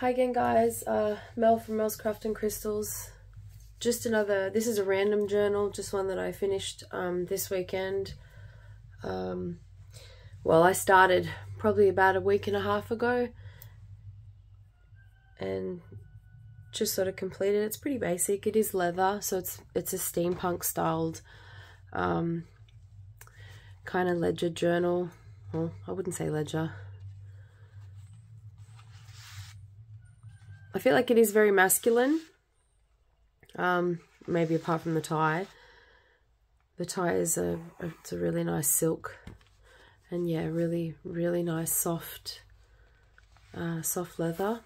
Hi again, guys. Mel from Mel's Craft and Crystals. Just another, this is a random journal, just one that I finished this weekend. Well, I started probably about a week and a half ago and just sort of completed. It's pretty basic. It is leather, so it's a steampunk styled kind of ledger journal. Well, I wouldn't say ledger. I feel like it is very masculine, maybe apart from the tie. The tie is it's a really nice silk, and yeah, really, really nice soft, soft leather.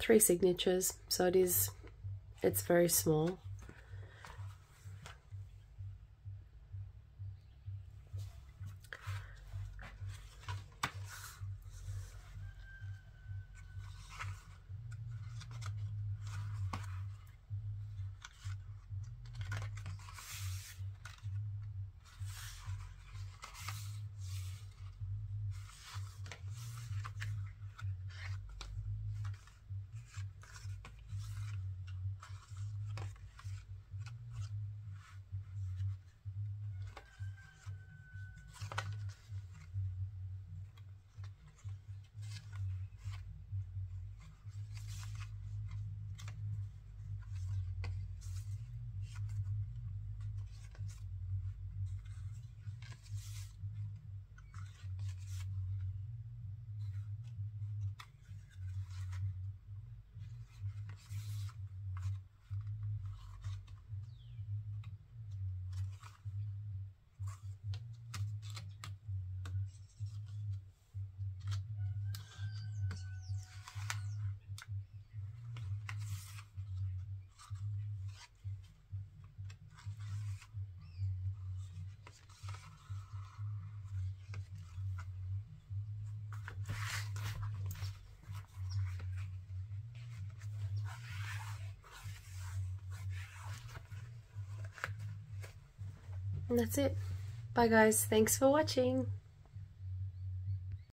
Three signatures, so it's very small. And that's it. Bye guys, thanks for watching.